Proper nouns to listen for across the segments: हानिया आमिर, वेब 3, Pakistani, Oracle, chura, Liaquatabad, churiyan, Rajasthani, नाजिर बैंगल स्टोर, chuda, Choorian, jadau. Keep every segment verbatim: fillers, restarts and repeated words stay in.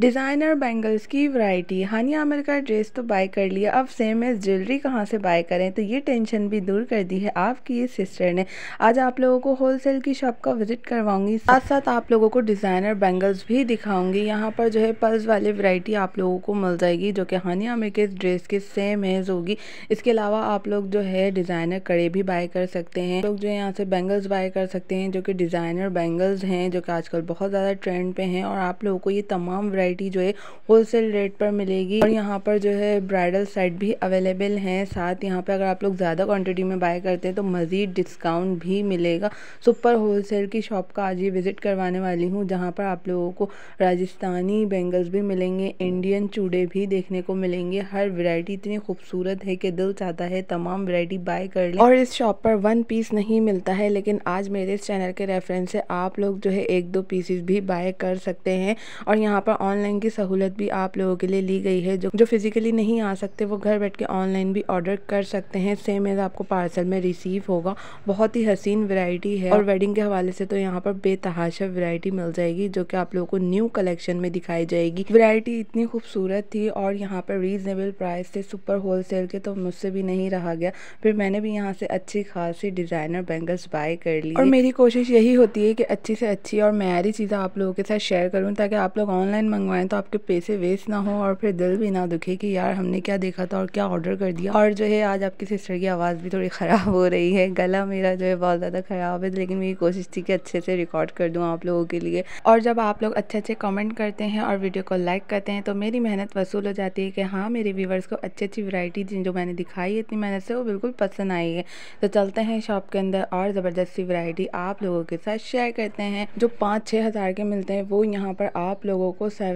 Designer bangles की variety. हानिया आमिर का dress तो बाय कर लिया, अब सेम एज ज्वेलरी कहाँ से बाय करें, तो ये टेंशन भी दूर कर दी है आपकी इस सिस्टर ने। आज आप लोगों को होलसेल की शॉप का विजिट करवाऊंगी, साथ साथ आप लोगों को डिज़ाइनर बैंगल्स भी दिखाऊंगी। यहाँ पर जो है पर्ल्स वाली वैरायटी आप लोगों को मिल जाएगी, जो कि हानिया आमिर के ड्रेस के सेम एज होगी। इसके अलावा आप लोग जो है डिज़ाइनर कड़े भी बाय कर सकते हैं। लोग जो है यहाँ से बैंगल्स बाय कर सकते हैं, जो कि डिज़ाइनर बैंगल्स हैं, जो कि आजकल बहुत ज़्यादा ट्रेंड पे हैं। और आप लोगों को ये तमाम जो है होलसेल रेट पर मिलेगी। और यहाँ पर जो है ब्राइडल सेट भी अवेलेबल हैं। साथ यहाँ पे अगर आप लोग ज़्यादा क्वांटिटी में बाय करते हैं तो मज़ीद डिस्काउंट भी मिलेगा। सुपर होलसेल की शॉप का आज ही विज़िट करवाने वाली हूँ, जहाँ पर आप लोगों को राजस्थानी बैंगल्स भी मिलेंगे, इंडियन चूड़े भी देखने को मिलेंगे। हर वैरायटी इतनी खूबसूरत है कि दिल चाहता है तमाम वैरायटी बाय कर लें। और इस शॉप पर वन पीस नहीं मिलता है, लेकिन आज मेरे इस चैनल के रेफरेंस से आप लोग जो है एक दो पीसेस भी बाय कर सकते हैं। और यहाँ पर ऑनलाइन की सहूलत भी आप लोगों के लिए ली गई है, जो जो फिजिकली नहीं आ सकते वो घर बैठ के ऑनलाइन भी ऑर्डर कर सकते हैं। सेम एज आपको पार्सल में रिसीव होगा। बहुत ही हसीन वैरायटी है। और वेडिंग के हवाले से तो यहाँ पर बेतहाशा वैरायटी मिल जाएगी, जो कि आप लोगों को न्यू कलेक्शन में दिखाई जाएगी। वैरायटी इतनी खूबसूरत थी और यहाँ पर रीजनेबल प्राइस थे सुपर होलसेल के, तो मुझसे भी नहीं रहा गया, फिर मैंने भी यहाँ से अच्छी खासी डिजाइनर बैंगल्स बाय कर ली। और मेरी कोशिश यही होती है कि अच्छी से अच्छी और मयारी चीज़ें आप लोगों के साथ शेयर करूँ, ताकि आप लोग ऑनलाइन मंगवाएं तो आपके पैसे वेस्ट ना हो और फिर दिल भी ना दुखे कि यार हमने क्या देखा था और क्या ऑर्डर कर दिया। और जो है आज आपकी सिस्टर की आवाज़ भी थोड़ी ख़राब हो रही है, गला मेरा जो है बहुत ज़्यादा ख़राब है, लेकिन मेरी कोशिश थी कि अच्छे से रिकॉर्ड कर दूँ आप लोगों के लिए। और जब आप लोग अच्छे अच्छे कमेंट करते हैं और वीडियो को लाइक करते हैं तो मेरी मेहनत वसूल हो जाती है कि हाँ मेरे व्यूवर्स को अच्छी अच्छी वैरायटी जो मैंने दिखाई है इतनी मेहनत से वो बिल्कुल पसंद आई है। तो चलते हैं शॉप के अंदर और ज़बरदस्ती वैरायटी आप लोगों के साथ शेयर करते हैं। जो पाँच छः हज़ार के मिलते हैं वो यहाँ पर आप लोगों को सात सौ,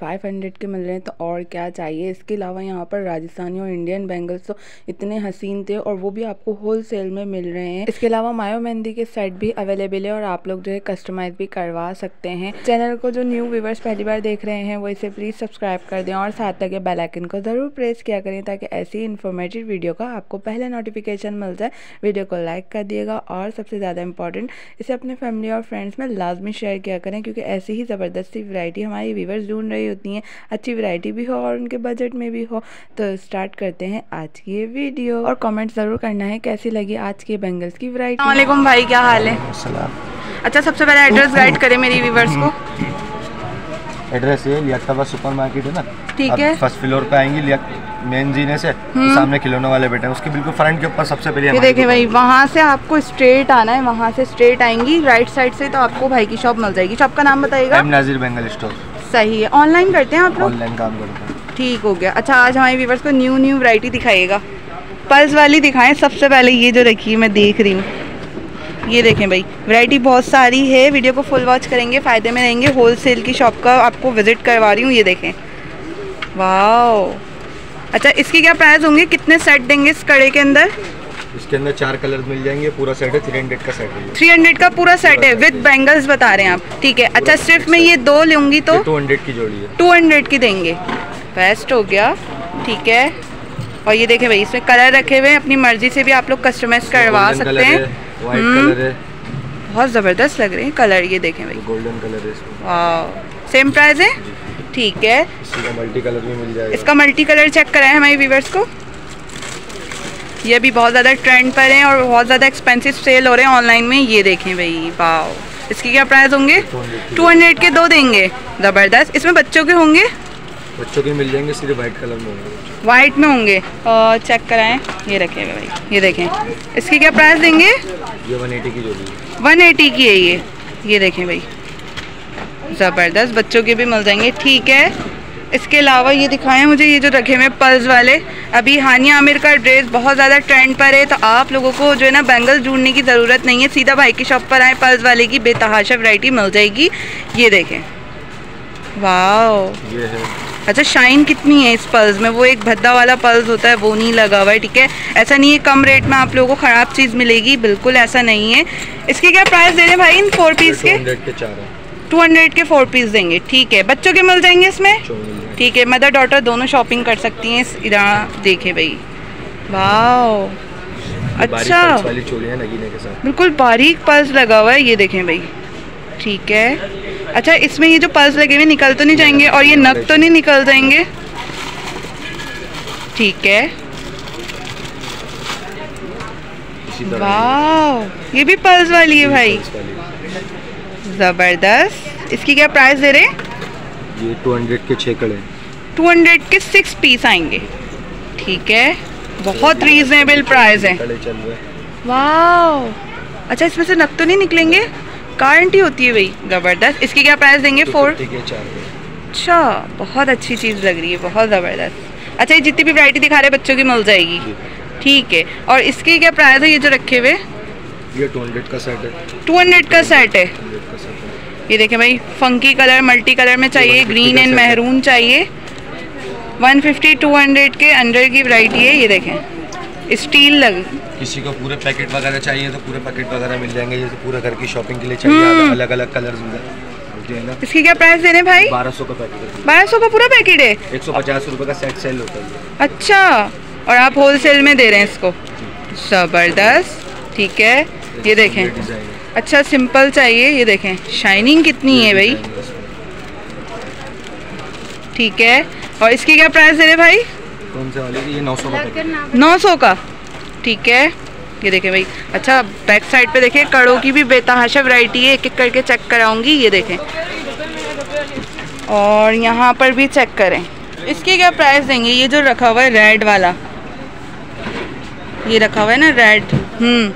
पाँच सौ के मिल रहे हैं, तो और क्या चाहिए। इसके अलावा यहाँ पर राजस्थानी और इंडियन बैंगल्स तो इतने हसीन थे और वो भी आपको होलसेल में मिल रहे हैं। इसके अलावा मायो मेहंदी के सेट भी अवेलेबल है और आप लोग जो है कस्टमाइज भी करवा सकते हैं। चैनल को जो न्यू व्यूवर्स पहली बार देख रहे हैं वो इसे प्लीज़ सब्सक्राइब कर दें और साथ लगे बेल आइकन को ज़रूर प्रेस किया करें, ताकि ऐसी इन्फॉर्मेटिव वीडियो का आपको पहले नोटिफिकेशन मिल जाए। वीडियो को लाइक कर दिएगा और सबसे ज़्यादा इंपॉर्टेंट इसे अपने फैमिली और फ्रेंड्स में लाजमी शेयर किया करें, क्योंकि ऐसी ही ज़बरदस्ती वैरायटी हमारी व्यूवर्स ढूंढ रही होती हैं। अच्छी वैरायटी भी हो और उनके बजट में भी हो। तो स्टार्ट करते हैं आज की ये वीडियो और कमेंट जरूर करना है कैसी लगी आज के बैंगल्स की वैरायटी। वालेकुम भाई, क्या हाल है? अच्छा, सबसे पहले एड्रेस गाइड करें मेरी व्यूवर्स को। एड्रेस ये लियाकताबाद सुपरमार्केट है ना, ठीक है, फर्स्ट फ्लोर पे आएंगी मेन जीने से, सामने खिलौने वाले बैठे हैं, उसके बिल्कुल फ्रंट के ऊपर सबसे पहले देखिए भाई, वहाँ से आपको स्ट्रेट आना है, वहाँ से स्ट्रेट आएंगी राइट साइड से तो आपको भाई की शॉप मिल जाएगी। शॉप का नाम बताइएगा। नाजिर बैंगल स्टोर। सही है, ऑनलाइन करते हैं आप लोग? ऑनलाइन काम करते हैं। ठीक हो गया। अच्छा, आज हमारे व्यूवर्स को न्यू न्यू वैरायटी दिखाइएगा, पल्स वाली दिखाएं। सबसे पहले ये जो रखी है मैं देख रही हूँ, ये देखें भाई वैरायटी बहुत सारी है। वीडियो को फुल वॉच करेंगे, फ़ायदे में रहेंगे। होलसेल की शॉप का आपको विजिट करवा रही हूँ, ये देखें। वाओ, अच्छा इसकी क्या प्राइस होंगे, कितने सेट देंगे इस कड़े के अंदर? इसके अंदर चार कलर मिल जाएंगे, पूरा सेट है, थ्री हंड्रेड का सेट है। थ्री हंड्रेड का पूरा सेट है विद बैंगल्स बता रहे हैं आप, ठीक है। अच्छा सिर्फ मैं ये दो लूँगी तो टू हंड्रेड की जोड़ी है, टू हंड्रेड की देंगे, बेस्ट हो गया, ठीक है। और ये देखें भाई इसमें कलर रखे हुए हैं, अपनी मर्जी से भी आप लोग कस्टमाइज करवा सकते हैं। बहुत ज़बरदस्त लग रहे हैं कलर, ये देखें भाई गोल्डन कलर है। सेम प्राइस है, ठीक है। मल्टी कलर भी मिल जाएगा। इसका मल्टी कलर चेक कराएं हमारे व्यूवर्स को, ये भी बहुत ज़्यादा ट्रेंड पर हैं और बहुत ज़्यादा एक्सपेंसिव सेल हो रहे हैं ऑनलाइन में। ये देखें भाई, वाओ, इसकी क्या प्राइस होंगे? टू हंड्रेड के दो देंगे, ज़बरदस्त। इसमें बच्चों के होंगे? बच्चों के मिल जाएंगे, सिर्फ वाइट कलर में होंगे। वाइट में होंगे, और चेक कराएं, ये रखें भाई, ये देखें। इसकी क्या प्राइस देंगे? ये वन एटी की जोड़ी है। वन एटी की है ये ये देखें भाई, ज़बरदस्त, बच्चों के भी मिल जाएंगे, ठीक है। इसके अलावा ये दिखाएं मुझे, ये जो रखे हुए पर्ल्स वाले। अभी हानिया आमिर का ड्रेस बहुत ज़्यादा ट्रेंड पर है, तो आप लोगों को जो है ना बैंगल्स ढूंढने की ज़रूरत नहीं है, सीधा भाई की शॉप पर आए, पर्ल्स वाले की बेतहाशा वैरायटी मिल जाएगी। ये देखें, वाह, ये है। अच्छा शाइन कितनी है इस पर्ल्स में? वो एक भद्दा वाला पर्ल्स होता है वो नहीं लगा हुआ है, ठीक है। ऐसा नहीं है कम रेट में आप लोगों को ख़राब चीज़ मिलेगी, बिल्कुल ऐसा नहीं है। इसके क्या प्राइस दे रहे हैं भाई इन फोर पीस के? टू हंड्रेड के फोर पीस देंगे, ठीक है। बच्चों के मिल जाएंगे इसमें, ठीक है। मदर डॉटर दोनों शॉपिंग कर सकती हैं इस इधर। देखे भाई, वाह, अच्छा वाली चोलियां लगीने के साथ, बिल्कुल बारीक पर्स लगा हुआ है, ये देखें भाई, ठीक है। अच्छा, इसमें ये जो पल्स लगे हुए निकल तो नहीं जाएंगे और ये नग तो नहीं निकल जाएंगे? ठीक है, वाह, ये भी पल्स वाली है भाई, ज़बरदस्त। इसकी क्या प्राइस दे रहे हैं? ये दो सौ के छः कड़े, दो सौ के सिक्स पीस आएंगे। ठीक है, बहुत रीजनेबल प्राइस है, वाह। अच्छा, इसमें से नग तो नहीं निकलेंगे? गारंटी होती है भाई, ज़बरदस्त। इसकी क्या प्राइस देंगे? फोर। अच्छा, बहुत अच्छी चीज़ लग रही है, बहुत ज़बरदस्त। अच्छा, ये जितनी भी वैरायटी दिखा रहे हैं बच्चों की मिल जाएगी? ठीक है। और इसकी क्या प्राइस है ये जो रखे हुए? ये दो सौ का सेट है, दो सौ का सेट है। ये देखें भाई, फंकी कलर, मल्टी कलर में चाहिए, ग्रीन एंड मेहरून चाहिए। एक सौ पचास, दो सौ के अंडर की वैरायटी है। ये देखें, स्टील लग। किसी को पूरे पैकेट वगैरह चाहिए तो पूरे पैकेट वगैरह मिल जाएंगे, जैसे पूरा घर की शॉपिंग के लिए चाहिए, अलग अलग कलर मिल। इसकी क्या प्राइस दे रहे हैं भाई? बारह सौ का पैकेट, बारह सौ का पूरा पैकेट है। एक सौ पचास रुपये का सेट सेल होता है। अच्छा, और आप होलसेल में दे रहे हैं इसको, ज़बरदस्त। ठीक है, ये देखें, अच्छा सिंपल चाहिए। ये देखें शाइनिंग कितनी है भाई। ठीक है, और इसकी क्या प्राइस दे रहे भाई? कौन सा वाली? ये नौ सौ का। ठीक है, ये देखें भाई। अच्छा, बैक साइड पे देखें, कड़ों की भी बेतहाशा वैरायटी है, एक एक करके चेक कराऊंगी। ये देखें, और यहाँ पर भी चेक करें। इसकी क्या प्राइस देंगे? ये जो रखा हुआ है रेड वाला, ये रखा हुआ है ना रेड, हम्म,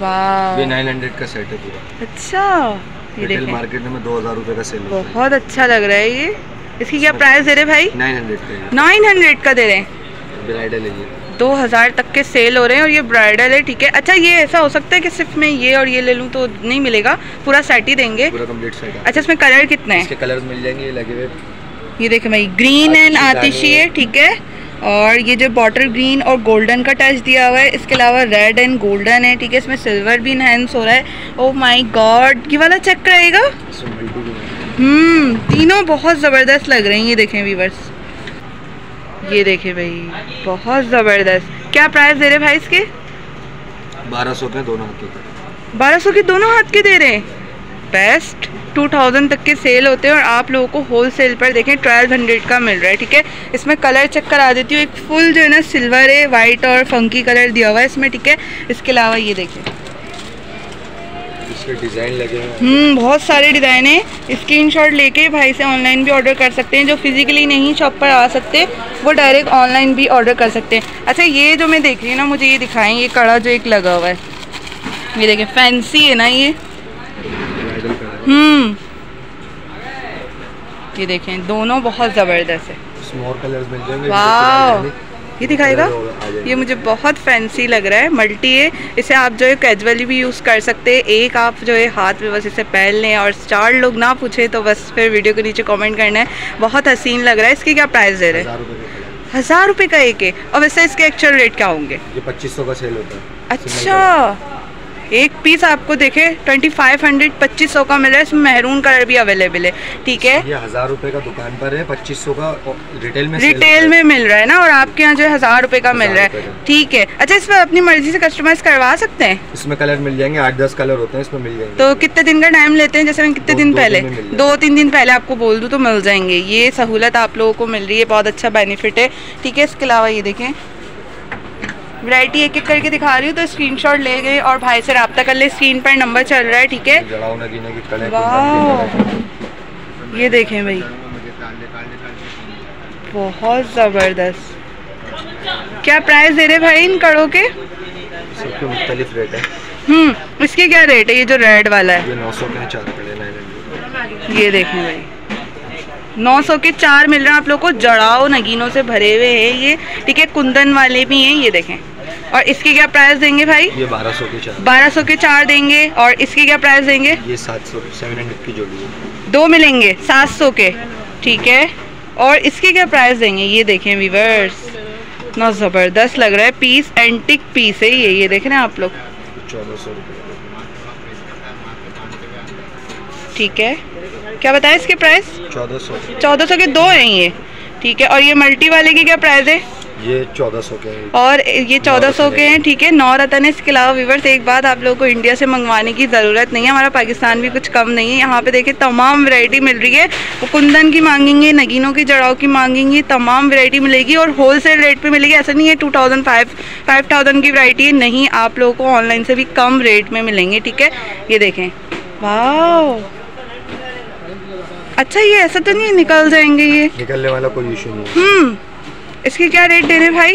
वाह, ये नौ सौ का सेट है पूरा। अच्छा, ये रिटेल मार्केट में दो हज़ार रुपए का सेल है, बहुत अच्छा लग रहा है ये। इसकी क्या प्राइस दे रहे भाई? नौ सौ का, नौ सौ का दे रहे हैं। ब्राइडल है ये, दो हज़ार तक के सेल हो रहे हैं और ये ब्राइडल है। ठीक है। अच्छा, ये ऐसा हो सकता है कि सिर्फ मैं ये और ये ले लूँ तो नहीं मिलेगा, पूरा सेट ही देंगे, पूरा कंप्लीट सेट है। अच्छा, इसमें कलर कितने हैं? इसके कलर्स मिल जाएंगे, ये लगे हुए। ये देखें भाई, ग्रीन एंड आतिशी है। ठीक है, और ये जो बॉटल ग्रीन और गोल्डन का टच दिया हुआ है। इसके अलावा रेड एंड गोल्डन है। ठीक है, इसमें सिल्वर भी इनहैंस हो रहा है। ओह माय गॉड, ये वाला चेक रहेगा। हम्म, तीनों बहुत ज़बरदस्त लग रहे हैं। ये देखें व्यूअर्स, ये देखे भाई, बहुत ज़बरदस्त। क्या प्राइस दे रहे भाई इसके? बारह सौ के दोनों हाथ के, बारह सौ के दोनों हाथ के दे रहे हैं। बेस्ट, टू थाउजेंड तक के सेल होते हैं और आप लोगों को होल सेल पर देखें ट्वेल्व हंड्रेड का मिल रहा है। ठीक है, इसमें कलर चेक करा देती हूँ। एक फुल जो है ना सिल्वर है, वाइट और फंकी कलर दिया हुआ है इसमें। ठीक है, इसके अलावा ये देखें डिज़ाइन लगे हैं, हम्म, बहुत सारे डिज़ाइन है। स्क्रीनशॉट लेके भाई से ऑनलाइन भी ऑर्डर कर सकते हैं। जो फिजिकली नहीं शॉप पर आ सकते वो डायरेक्ट ऑनलाइन भी ऑर्डर कर सकते हैं। अच्छा, ये जो मैं देख रही हूँ ना, मुझे ये दिखाएं, ये कड़ा जो एक लगा हुआ है, ये देखें, फैंसी है ना ये, हम्म, ये देखें, दोनों बहुत ज़बरदस्त है। वाह, ये दिखाएगा, ये मुझे बहुत फैंसी लग रहा है। मल्टी है, इसे आप जो है कैजुअली भी यूज़ कर सकते हैं। एक आप जो है हाथ में बस इसे पहन लें और चार लोग ना पूछे तो बस फिर वीडियो के नीचे कमेंट करना है। बहुत हसीन लग रहा है। इसकी क्या प्राइस दे रहे हैं? हज़ार रुपये का एक है। और वैसे इसके एक्चुअल रेट क्या होंगे? ये पच्चीस सौ का सेल होता है। अच्छा, एक पीस आपको देखे पच्चीस सौ, पच्चीस सौ का मिल रहा है। इसमें मेहरून कलर भी अवेलेबल है। ठीक है, ये हज़ार रुपये का दुकान पर है, पच्चीस सौ का रिटेल में रिटेल में मिल रहा है ना, और आपके यहाँ जो है हज़ार रुपये का मिल रहा है। ठीक है। अच्छा, इसमें अपनी मर्जी से कस्टमाइज करवा सकते हैं? इसमें कलर मिल जाएंगे, आठ दस कलर होते हैं इसमें, मिल जाएंगे। तो कितने दिन का टाइम लेते हैं? जैसे मैं कितने दिन पहले, दो तीन दिन पहले आपको बोल दूँ तो मिल जाएंगे। ये सहूलत आप लोगों को मिल रही है, बहुत अच्छा बेनिफिट है। ठीक है, इसके अलावा ये देखें वैरायटी एक एक करके दिखा रही हूँ, तो स्क्रीनशॉट ले गए और भाई से रब्ता कर ले। स्क्रीन पर नंबर चल रहा है। ठीक है, वाह, ये देखें भाई, बहुत ज़बरदस्त। क्या प्राइस दे रहे भाई इन कड़ों के? सबके मुख्तलिफ रेट है। हम्म, इसके क्या रेट है? ये जो रेड वाला है, ये नौ सौ के चार कड़े हैं। ये देखें भाई, नौ सौ के चार मिल रहे हैं आप लोगों को, जड़ाओ नगीनों से भरे हुए हैं ये। ठीक है, कुंदन वाले भी हैं। ये देखें, और इसकी क्या प्राइस देंगे भाई? ये बारह सौ के चार, बारह सौ के चार देंगे। और इसकी क्या प्राइस देंगे? ये सात सौ, सात सौ की जोड़ी है, दो मिलेंगे सात सौ के। ठीक है, और इसकी क्या प्राइस देंगे? ये देखें व्यूअर्स, इतना ज़बरदस्त लग रहा है पीस, एंटिक पीस है ये। ये देख रहे हैं आप लोग, चौदह सौ। ठीक है, क्या बताया इसके प्राइस? चौदह सौ, चौदह सौ के दो हैं ये। ठीक है, और ये मल्टी वाले की क्या प्राइस है? ये चौदह सौ के हैं और ये चौदह सौ के हैं, ठीक है, नौ रतन है। इसके अलावा व्यूवर्स एक बात आप लोगों को इंडिया से मंगवाने की ज़रूरत नहीं है, हमारा पाकिस्तान भी कुछ कम नहीं है। यहाँ पे देखिए तमाम वैरायटी मिल रही है, कुंदन की मांगेंगे, नगीनों की, जड़ाओं की मांगेंगे, तमाम वैरायटी मिलेगी और होलसेल रेट पे मिलेगी। ऐसा नहीं है two thousand five five thousand की वैरायटी है, नहीं, आप लोगों को ऑनलाइन से भी कम रेट में मिलेंगे, ठीक है। ये देखें, वाह अच्छा, ये ऐसा तो नहीं निकल जाएंगे, ये निकलने वाला कोई इशू नहीं। हम्म, इसके क्या रेट दे रहे भाई?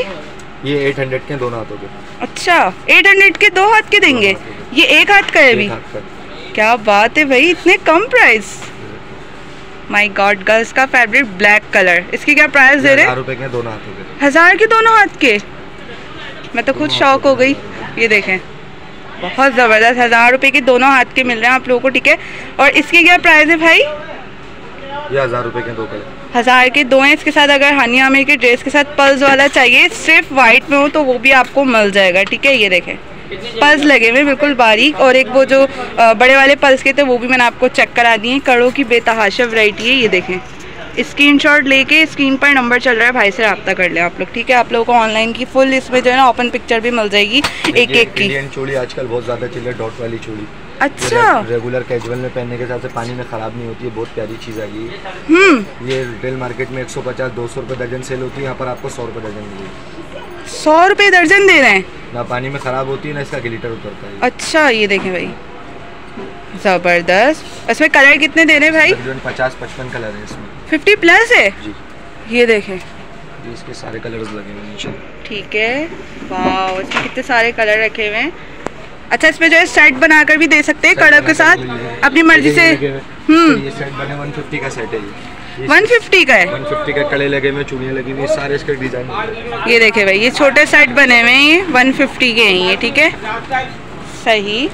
ये आठ सौ के दोनों हाथों के। अच्छा, आठ सौ के दो हाथ के देंगे, ये एक हाथ का है अभी। क्या बात है भाई, इतने कम प्राइस, माय गॉड। गर्ल्स का फेवरेट ब्लैक कलर, इसके क्या प्राइस दे रहे? हजार के दोनों हाथों के, हजार के दोनों हाथ के। मैं तो खुद शौक हो गई। ये देखें, बहुत जबरदस्त, हजार रुपए के दोनों हाथ के मिल रहे हैं आप लोगों को, ठीक है। और इसके क्या प्राइस है भाई? ये हजार रुपए के दो कलर, हजार के दो हैं। इसके साथ अगर हानिया आमिर के ड्रेस के साथ पल्स वाला चाहिए, सिर्फ वाइट में हो तो वो भी आपको मिल जाएगा, ठीक है। ये देखें, पल्स लगे हुए बिल्कुल बारीक, और एक वो जो बड़े वाले पल्स के थे वो भी मैंने आपको चेक करा दिए। कड़ों की बेतहाशा वैरायटी है। ये देखें, स्क्रीनशॉट लेके स्क्रीन पर नंबर चल रहा है, भाई से राब्ता कर लें आप लोग, ठीक है। आप लोगों को ऑनलाइन की फुल इसमें जो है ना ओपन पिक्चर भी मिल जाएगी एक एक की। इंडियन चूड़ी आजकल बहुत ज्यादा चल रही है, डॉट वाली चूड़ी। अच्छा, रे, रेगुलर कैजुअल में पहनने के हिसाब से पानी में खराब नहीं होती है, बहुत प्यारी चीज आ गई। हम्म, ये रिटेल मार्केट में एक सौ पचास दो सौ रुपए दर्जन सेल होती है, यहाँ पर आपको सौ रुपए दर्जन मिलेगी। सौ रुपए दर्जन दे रहे हैं ना, पानी में खराब होती है ना, इसका ग्लिटर उतरता है। अच्छा, ये देखें भाई, जबरदस्त। इसमें कलर कितने दे रहे हैं भाई? पचास पचपन कलर है इसमें, फिफ्टी प्लस है जी। ये देखें, इसके सारे कलर्स लगे हुए हैं, ठीक है। वाओ, इसमें कितने सारे कलर रखे हुए हैं। अच्छा, इसमें जो है सेट बनाकर भी दे सकते हैं कड़क के साथ, अपनी मर्जी से। हम्म, ये सेट बने एक सौ पचास का सेट है, ये एक सौ पचास का है, एक सौ पचास का कड़े लगे हुए, चूड़ियां लगी हुई, सारे इसके डिजाइन। ये देखे भाई, ये छोटे सेट बने हुए हैं, ये एक सौ पचास के हैं ये, ठीक है। सही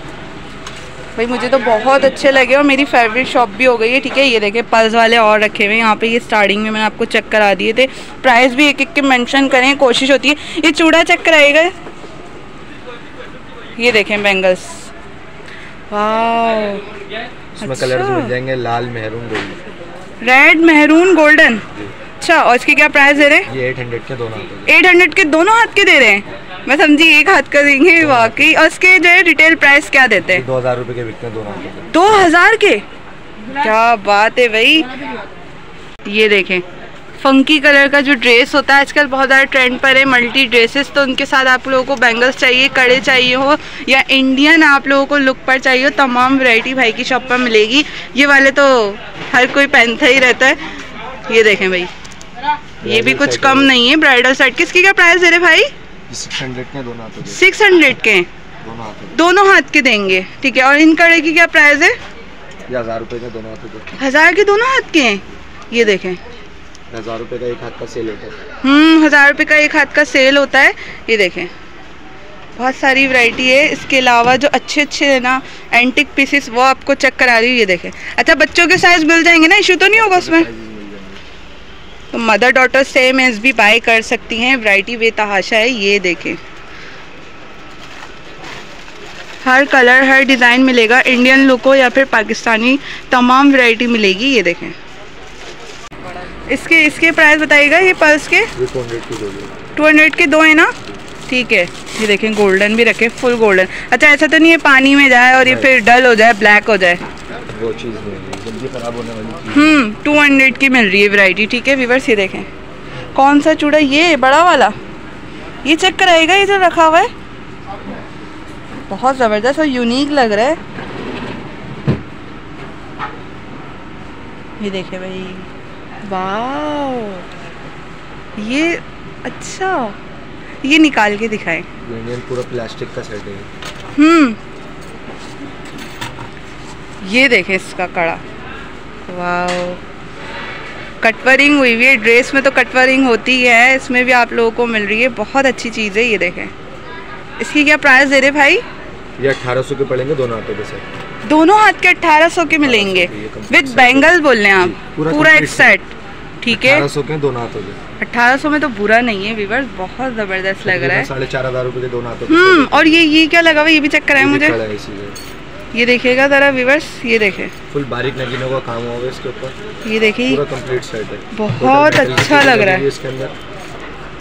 भाई, मुझे तो बहुत अच्छे लगे और मेरी फेवरेट शॉप भी हो गई है, ठीक है। ये देखें, पल्स वाले और रखे हुए हैं यहाँ पे, ये स्टार्टिंग में मैंने आपको चेक करा दिए थे। प्राइस भी एक एक के मेंशन करें, कोशिश होती है। ये चूड़ा चेक कराएगा। ये देखें बैंगल्स, इसमें कलर्स मिल जाएंगे, लाल, मेहरून, गोल्डन, रेड, मेहरून, गोल्डन। अच्छा, और इसके क्या प्राइस दे रहे हैं? ये आठ सौ के दोनों हाथ के, आठ सौ के दोनों हाथ के दे रहे हैं। मैं समझी एक हाथ का देंगे वाकई। और इसके जो है रिटेल प्राइस क्या देते हैं? दो हजार रुपए के बिकते हैं दोनों हाथ के, दो हजार के। क्या बात है भाई। ये देखें, फंकी कलर का जो ड्रेस होता है आजकल बहुत ज़्यादा ट्रेंड पर है, मल्टी ड्रेसेस, तो उनके साथ आप लोगों को बैंगल्स चाहिए, कड़े चाहिए हो या इंडियन आप लोगों को लुक पर चाहिए हो, तमाम वैरायटी भाई की शॉप पर मिलेगी। ये वाले तो हर कोई पहनता ही रहता है। ये देखें भाई, ये भी कुछ कम नहीं है, ब्राइडल सेट। किसकी क्या प्राइस दे रहे भाई? सिक्स हंड्रेड के दोनों हाथों के, सिक्स हंड्रेड के दोनों हाथ के देंगे, ठीक है। और इन कड़े की क्या प्राइस है? हजार रुपये के दोनों हाथों के, हजार के दोनों हाथ के हैं। ये देखें, हजार रुपए का एक हाथ का सेल होता है। हम्म, हजार रुपए का एक हाथ का सेल होता है। ये देखें, बहुत सारी वैरायटी है। इसके अलावा जो अच्छे अच्छे है ना एंटिक पीसेस, वो आपको चेक करा रही हूँ। ये देखें, अच्छा, बच्चों के साइज मिल जाएंगे ना, इशू तो नहीं होगा उसमें? तो मदर डॉटर सेम एज भी बाय कर सकती हैं, वैरायटी बेतहाशा है। ये देखें, हर कलर हर डिज़ाइन मिलेगा, इंडियन लुक हो या फिर पाकिस्तानी, तमाम वैरायटी मिलेगी। ये देखें, इसके इसके प्राइस बताइएगा। ये पर्स के टू हंड्रेड के दो है ना, ठीक है। ये देखें, गोल्डन भी रखे, फुल गोल्डन। अच्छा, ऐसा तो नहीं है पानी में जाए और ये फिर डल हो जाए, ब्लैक हो जाए? वो चीज़ जल्दी खराब होने वाली। हम्म, टू हंड्रेड की मिल रही है वैरायटी, ठीक है व्यूअर्स। ये देखें, कौन सा चूड़ा? ये बड़ा वाला, ये चेक कराएगा, ये जो रखा हुआ है बहुत ज़बरदस्त और यूनिक लग रहा है। ये देखे भाई, वाओ, ये अच्छा, ये निकाल के दिखाए। इंडियन पूरा प्लास्टिक का सेट है। हम्म, ये देखें इसका कड़ा, वाओ, कटवरिंग हुई हुई है। ड्रेस में तो कटवरिंग होती है, इसमें भी आप लोगों को मिल रही है, बहुत अच्छी चीज़ है। ये देखें, इसकी क्या प्राइस दे रहे भाई? ये अठारह सौ के पड़ेंगे दोनों हाथों के सेट, दोनों हाथ के अठारह सौ के मिलेंगे विद बैंगल, बोल रहे हैं आप? पूरा, पूरा एक सेट, ठीक है, अठारह सौ के दोनों हाथों के। अठारह सौ में तो बुरा नहीं है व्यूअर्स, बहुत जबरदस्त लग रहा है। साढ़े चार हजार रुपए के दोनों हाथों के। हम्म, और ये ये क्या लगा हुआ है? ये भी चेक कराया मुझे। ये देखिएगा जरा व्यूअर्स, ये देखें, फुल बारीक नगीनों का काम हुआ है इसके ऊपर। ये देखिए, पूरा कंप्लीट सेट है, बहुत अच्छा लग रहा है।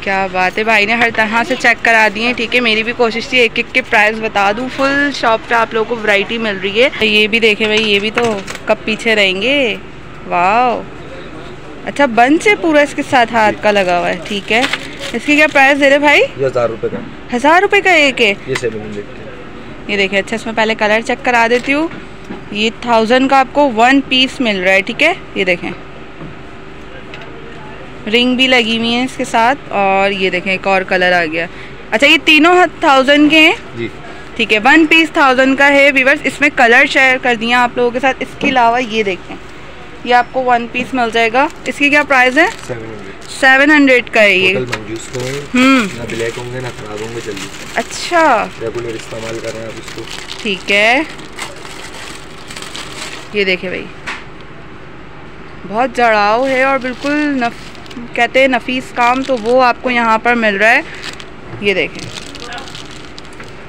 क्या बात है, भाई ने हर तरह से चेक करा दिए हैं। ठीक है, मेरी भी कोशिश थी एक एक के प्राइस बता दूं। फुल शॉप पे आप लोगों को वैरायटी मिल रही है। ये भी देखें भाई, ये भी तो कब पीछे रहेंगे। वाह, अच्छा बंच है पूरा, इसके साथ हाथ का लगा हुआ है। ठीक है, इसकी क्या प्राइस दे रहे भाई? हज़ार रुपये का, हज़ार रुपये का एक है। ये देखिए, अच्छा इसमें पहले कलर चेक करा देती हूँ। ये थाउजेंड का आपको वन पीस मिल रहा है। ठीक है, ये देखें रिंग भी लगी हुई है इसके साथ। और ये देखें एक और कलर आ गया। अच्छा ये तीनों थाउजेंड के हैं जी। ठीक है, वन पीस थाउजेंड का है। व्यूअर्स इसमें कलर शेयर कर दिया आप लोगों के साथ। इसके अलावा ये देखें, ये आपको वन पीस मिल जाएगा। इसकी क्या प्राइस है? सेवन हंड्रेड का है ये। ना ब्लैक होंगे ना खराब होंगे जल्दी। अच्छा, रेगुलर इस्तेमाल कर रहे हैं आप इसको। ठीक है, ये देखें भाई बहुत जड़ाव है और बिल्कुल नफ कहते हैं नफीस काम, तो वो आपको यहाँ पर मिल रहा है। ये देखें,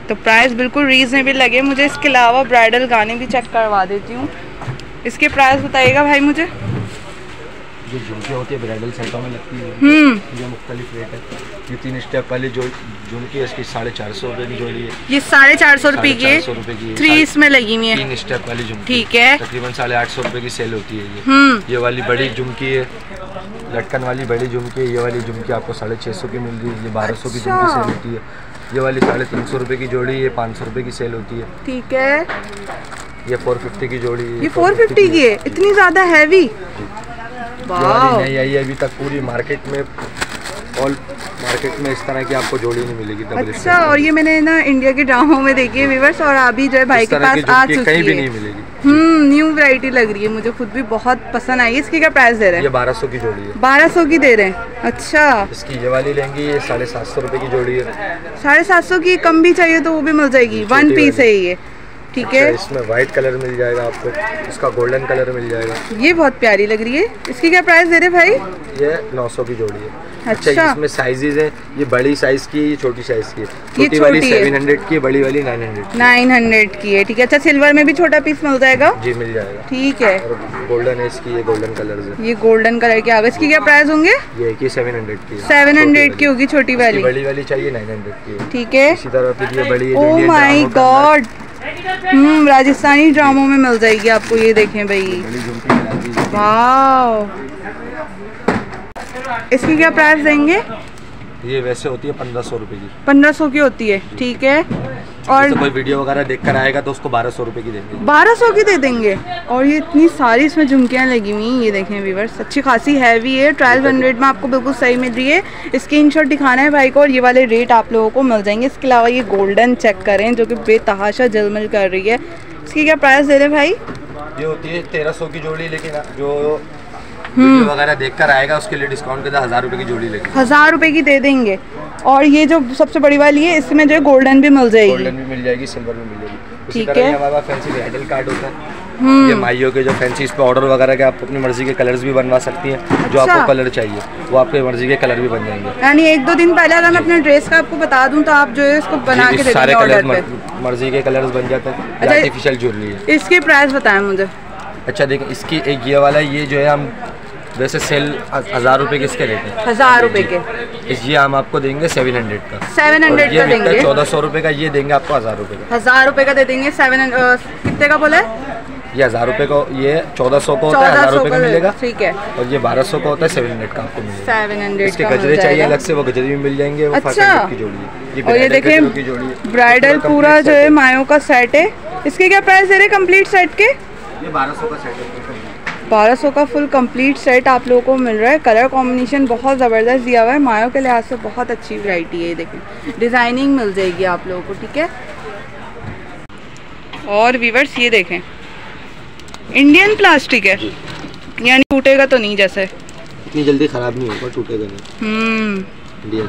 तो प्राइस बिल्कुल रीजनेबल लगे मुझे। इसके अलावा ब्राइडल गाने भी चेक करवा देती हूँ। इसके प्राइस बताइएगा भाई मुझे। जो झुमके होती है ब्राइडल सेटों में लगती है, ये मुख्तलिफ रेट है। ये तीन स्टेप वाली जो झुमकी है इसकी साढ़े चार सौ रुपये की जोड़ी है। ये साढ़े चार सौ रुपये की थ्री इसमें लगी हुई है, तीन स्टेप वाली झुमकी। ठीक है, तकरीबन साढ़े आठ सौ रुपये की सेल होती है ये। ये वाली बड़ी झुमकी है, लटकन वाली बड़ी झुमकी। ये वाली झुमकी आपको साढ़े छः सौ की मिल रही है। ये बारह सौ की झुमकी सेल होती है। ये वाली साढ़े तीन सौ रुपये की जोड़ी, ये पाँच सौ रुपये की सेल होती है। ठीक है, ये फोर फिफ्टी की जोड़ी है। ये फोर फिफ्टी की है, इतनी ज़्यादा हैवी। वाव, नहीं आई अभी तक पूरी मार्केट में, ऑल मार्केट में इस तरह की आपको जोड़ी नहीं मिलेगी। अच्छा, और ये मैंने ना इंडिया के ड्रामों में देखी है व्यूअर्स, और अभी जो है भाई के पास आ चुकी है, कहीं भी नहीं मिलेगी। हम्म, न्यू वैरायटी लग रही है, मुझे खुद भी बहुत पसंद आई। इसकी क्या प्राइस दे रहे हैं? ये बारह सौ की जोड़ी है। बारह सौ की दे रहे हैं, अच्छा। इसकी ये वाली लेंगी, ये साढ़े सात सौ रुपये की जोड़ी है। साढ़े सात सौ की कम भी चाहिए तो वो भी मिल जाएगी, वन पीस है ये। ठीक है, इसमें व्हाइट कलर मिल जाएगा आपको, इसका गोल्डन कलर मिल जाएगा। ये बहुत प्यारी लग रही है। इसकी क्या प्राइस दे रहे भाई? ये नौ सौ की जोड़ी है। अच्छा, अच्छा इसमें साइजेज हैं, ये बड़ी साइज की है, ये छोटी साइज की है। छोटी वाली सात सौ की, बड़ी वाली नौ सौ नौ सौ की है। ठीक है, अच्छा सिल्वर में भी छोटा पीस मिल जाएगा जी, मिल जाएगा। ठीक है, गोल्डन है इसकी, ये गोल्डन कलर है। ये गोल्डन कलर के आगे इसकी क्या प्राइस होंगे? ये की सात सौ की, सात सौ की होगी छोटी वाली। बड़ी वाली चाहिए नौ सौ की। ठीक है, इसी तरह फिर ये बड़ी है। Oh my god, hmm, Rajasthani ड्रामों में मिल जाएगी आपको। ये देखें भाई, वाह। इसकी क्या प्राइस देंगे? ये वैसे होती है पंद्रह सौ रुपए की, पंद्रह सौ की होती है। ठीक है, और कोई वीडियो वगैरह देखकर आएगा तो उसको बारह सौ रुपए की देंगे, बारह सौ की दे देंगे। और ये इतनी सारी इसमें झुमकियाँ लगी हुई हैं। ये देखें व्यूअर्स, अच्छी खासी हैवी है। ट्वेल्व हंड्रेड में आपको बिल्कुल सही मिल रही है। स्क्रीनशॉट दिखाना है भाई को, और ये वाले रेट आप लोगों को मिल जाएंगे। इसके अलावा ये गोल्डन चेक करें जो कि बेतहाशा जलमल कर रही है। इसकी क्या प्राइस दे रहे भाई? ये होती है तेरह सौ की जोड़ी, लेकिन जो वगैरह देखकर आएगा उसके लिए डिस्काउंट के साथ हज़ार रुपये की जोड़ी लगेगी, हज़ार रुपये की दे देंगे। और ये जो सबसे बड़ी वाली है, इसमें जो है गोल्डन भी मिल जाएगी, गोल्डन भी मिल जाएगी, सिल्वर भी मिल जाएगी। ठीक है, हमारे पास फैंसी ब्राइडल कार्ड होता है। ये माइयों के जो फैंसी, इस पर ऑर्डर वगैरह के आप अपनी मर्जी के कलर्स भी बनवा सकती हैं। जो आपको कलर चाहिए वो आपकी मर्जी के कलर भी बन जाएंगे। यानी एक दो दिन पहले अगर मैं अपने ड्रेस का आपको बता दूँ तो आप जो है इसको बना के सारे कलर, मर्जी के कलर्स बन जाते हैं। आर्टिफिशियल ज्वेलरी है। इसकी प्राइस बताएं मुझे। अच्छा देखो, इसकी एक ये वाला, ये जो है हम वैसे सेल हज़ार रुपये के इसके रेट है, हज़ार रुपये के। ये हम आपको देंगे सेवन हंड्रेड का, सेवन हंड्रेड का देंगे। चौदह सौ रुपये का ये देंगे आपको, हज़ार रुपये का, हज़ार रुपये का दे देंगे। सेवन कितने का बोला है? ये हज़ार रुपये का, ये चौदह सौ का होता है, हज़ार रुपये का मिलेगा। ठीक है, और ये बारह सौ का होता है, सेवन हंड्रेड का आपको मिलेगा, सेवन हंड्रेड का। गजरे चाहिए अलग से, वो गजरे भी मिल जाएंगे। अच्छा, और ये देखें ब्राइडल पूरा जो है मायों का सेट है। इसके क्या प्राइस दे रहे कम्प्लीट सेट के? ये बारह सौ का सेट है, बारह सौ का फुल कंप्लीट सेट आप लोगों को मिल रहा है। कलर कॉम्बिनेशन बहुत ज़बरदस्त दिया हुआ है, मायों के लिहाज से बहुत अच्छी वैरायटी है। ये देखें डिज़ाइनिंग मिल जाएगी आप लोगों को। ठीक है, और व्यूअर्स ये देखें इंडियन प्लास्टिक है, यानी टूटेगा तो नहीं, जैसे इतनी जल्दी ख़राब नहीं होगा, टूटेगा नहीं।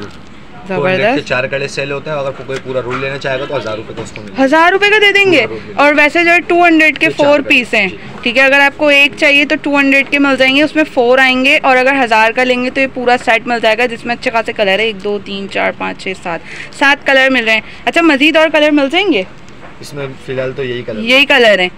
जबरदस्त, चार कड़े सेल होते हैं। अगर कोई पूरा रोल लेना चाहेगा तो हज़ार रुपये का उसको मिलेगा, हज़ार रुपये का दे देंगे। और वैसे जो है टू हंड्रेड के फोर पीस हैं। ठीक है, अगर आपको एक चाहिए तो टू हंड्रेड के मिल जाएंगे, उसमें फोर आएंगे। और अगर हज़ार का लेंगे तो ये पूरा सेट मिल जाएगा, जिसमें अच्छे खासे कलर है। एक दो तीन चार पाँच छः सात, सात कलर मिल रहे हैं। अच्छा, मज़ीद और कलर मिल जाएंगे इसमें? फ़िलहाल तो यही कलर, यही कलर हैं।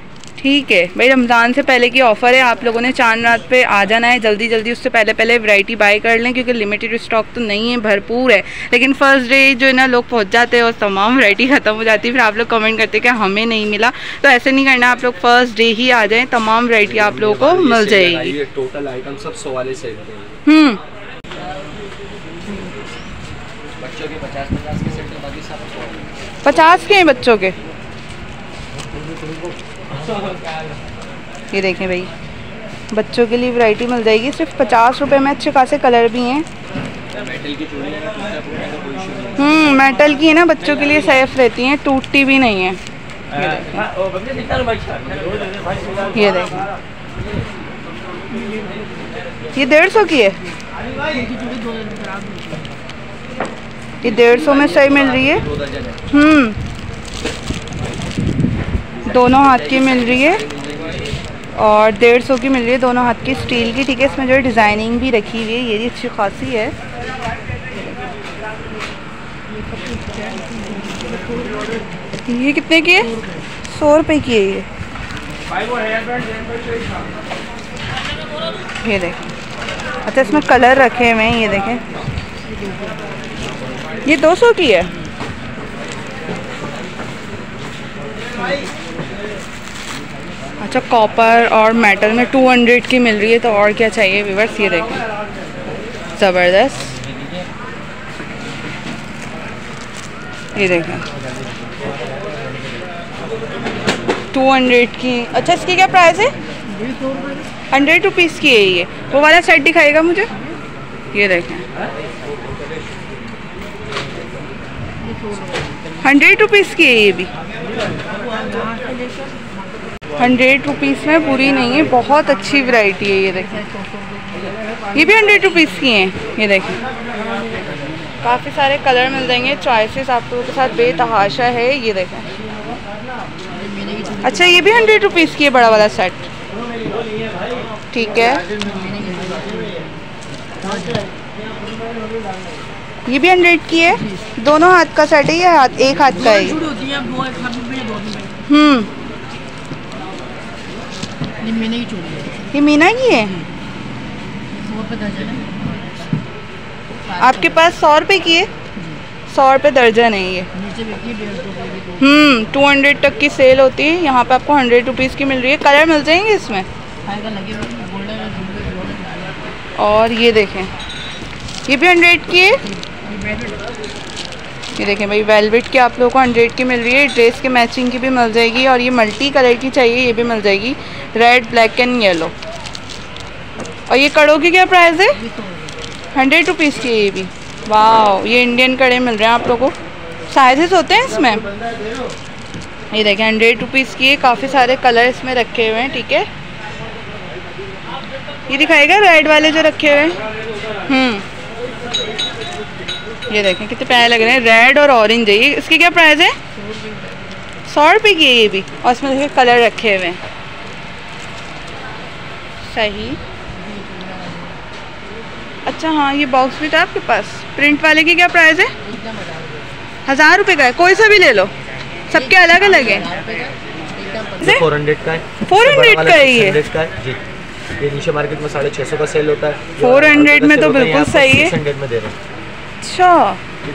ठीक है भाई, रमज़ान से पहले की ऑफ़र है, आप लोगों ने चांद रात पे आ जाना है जल्दी जल्दी, उससे पहले पहले वैरायटी बाय कर लें क्योंकि लिमिटेड स्टॉक तो नहीं है, भरपूर है। लेकिन फर्स्ट डे जो है ना लोग पहुंच जाते हैं और तमाम वैरायटी ख़त्म हो जाती है, फिर आप लोग कमेंट करते हैं कि हमें नहीं मिला, तो ऐसे नहीं करना, आप लोग फर्स्ट डे ही आ जाएँ, तमाम वैरायटी आप लोगों को मिल जाएगी। टोटल आइटम सब सौ वाले सेल में, बच्चों के पचास पचास के सेट, बाकी सब पचास के हैं बच्चों के। ये देखें भाई, बच्चों के लिए वैरायटी मिल जाएगी सिर्फ पचास रुपये में, अच्छे खासे कलर भी हैं। हम्म, मेटल की है ना, बच्चों के लिए सेफ रहती हैं, टूटती भी नहीं है। ये देखें, ये डेढ़ सौ की है, ये डेढ़ सौ में सही मिल रही है। हम्म, दोनों हाथ की मिल रही है और डेढ़ सौ की मिल रही है, दोनों हाथ की स्टील की, ठीक है। इसमें जो है डिज़ाइनिंग भी रखी हुई है, ये भी अच्छी खासी है। ये कितने की है? सौ रुपये की है ये। ये देखें, अच्छा इसमें कलर रखे हुए हैं, ये देखें, ये दो सौ की है। अच्छा, कॉपर और मेटल में दो सौ की मिल रही है, तो और क्या चाहिए व्यूअर्स। ये देखें, ज़बरदस्त, ये देखें दो सौ की। अच्छा, इसकी क्या प्राइस है? हंड्रेड रुपीज़ की है ये। वो वाला सेट दिखाएगा मुझे, ये देखें हंड्रेड रुपीज़ की है ये भी, हंड्रेड रुपीज़ में बुरी नहीं है, बहुत अच्छी वैरायटी है। ये देखें, ये भी हंड्रेड रुपीज़ की हैं। ये देखें, काफ़ी सारे कलर मिल जाएंगे, चॉइसेस आप लोगों के साथ बेतहाशा है। ये देखें, अच्छा ये भी हंड्रेड रुपीज़ की है, बड़ा वाला सेट, ठीक है। ये भी हंड्रेड की है, दोनों हाथ का सेट है, ये हाथ एक हाथ का है। हम्म, ये मीना की चूड़ी है, ये मीना की है। वो पता चला आपके पास सौ रुपये की है, सौ रुपये दर्जन है ये। हम्म, टू हंड्रेड तक की सेल होती है, यहाँ पे आपको हंड्रेड रुपीज़ की मिल रही है। कलर मिल जाएंगे इसमें, और ये देखें ये भी हंड्रेड की है। ये देखें भाई, वेलवेट की आप लोगों को हंड्रेड की मिल रही है, ड्रेस के मैचिंग की भी मिल जाएगी, और ये मल्टी कलर की चाहिए ये भी मिल जाएगी, रेड, ब्लैक एंड येलो। और ये कड़ों की क्या प्राइस है? हंड्रेड रुपीज़ की ये भी। वाह, ये इंडियन कड़े मिल रहे हैं आप लोगों को, साइजेस होते हैं इसमें। ये देखें हंड्रेड रुपीज़ की, काफ़ी सारे कलर इसमें रखे हुए हैं, ठीक है। ये दिखाएगा रेड वाले जो रखे हुए हैं। ये देखें कितने प्यारे लग रहे हैं, रेड और ऑरेंज है ये। इसकी क्या प्राइस है? सौ रुपये की है ये भी, और इसमें देखिए कलर रखे हुए हैं, सही। अच्छा हाँ, ये बॉक्स भी था आपके पास, प्रिंट वाले की क्या प्राइस है? हज़ार रुपये का है, कोई सा भी ले लो, सबके अलग अलग है। फोर हंड्रेड का है, फोर हंड्रेड का है ये, ये नीचे मार्केट में साढ़े छः सौ का सेल होता है, फोर हंड्रेड में तो बिल्कुल सही है, हंड्रेड में दे रहे हैं। अच्छा,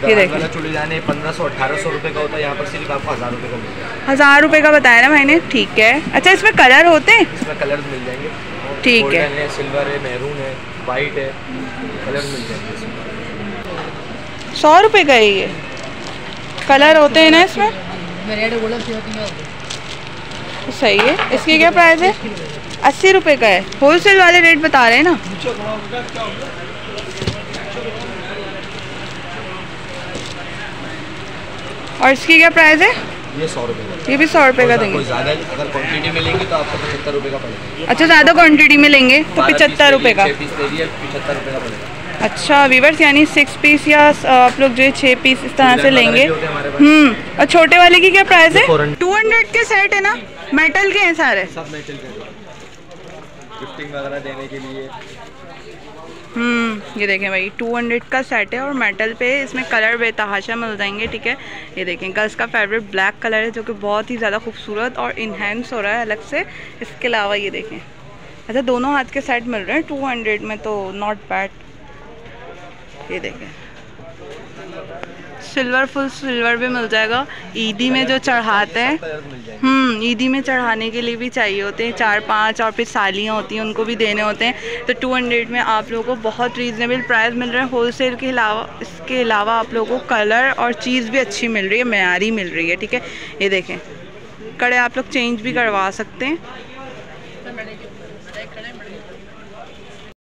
ये देखिए चूड़ी जाने पंद्रह सौ अठारह सौ रुपये का होता है, यहाँ पर सिर्फ आपको हज़ार रुपये का मिलता है। हज़ार रुपये का बताया ना मैंने, ठीक है। अच्छा, इसमें कलर होते हैं? इसमें कलर मिल जाएंगे, ठीक है, सिल्वर है, मैरून है, वाइट है, कलर मिल जाएंगे। सौ रुपये का है ये, कलर होते हैं ना इसमें, सही है। इसकी क्या प्राइस है? अस्सी रुपये का है, होलसेल वाले रेट बता रहे हैं ना। और इसकी क्या प्राइस है? ये सौ रुपये का, ये भी सौ रुपये का देंगे। ज़्यादा अगर क्वांटिटी में लेंगे तो आपको पचहत्तर रुपये का पड़ेगा। अच्छा, ज़्यादा क्वांटिटी में लेंगे तो पचहत्तर रुपये का, पचहत्तर रुपये का पड़ेगा। अच्छा वीवर्स, यानी सिक्स पीस या आप लोग जो है छः पीस इस तरह से लेंगे। हम्म, और छोटे वाले की क्या प्राइस है? टू हंड्रेड के सेट है ना, मेटल के हैं सारे, सब मेटल के, गिफ्टिंग वगैरह देने के लिए। हम्म ये देखें भाई दो सौ का सेट है और मेटल पे इसमें कलर बेतहाशा मिल जाएंगे। ठीक है, ये देखें गर्ल्स का फेवरेट ब्लैक कलर है जो कि बहुत ही ज़्यादा खूबसूरत और इन्हेंस हो रहा है अलग से। इसके अलावा ये देखें, अच्छा दोनों हाथ के सेट मिल रहे हैं दो सौ में, तो नॉट बैड। ये देखें सिल्वर, फुल सिल्वर भी मिल जाएगा। ईदी में जो चढ़ाते हैं, हम्म ईदी में चढ़ाने के लिए भी चाहिए होते हैं चार पांच, और फिर सालियाँ होती हैं उनको भी देने होते हैं। तो दो सौ में आप लोगों को बहुत रीज़नेबल प्राइस मिल रहे हैं होलसेल के अलावा। इसके अलावा आप लोगों को कलर और चीज़ भी अच्छी मिल रही है, मयारी मिल रही है। ठीक है, ये देखें कड़े आप लोग चेंज भी करवा सकते हैं।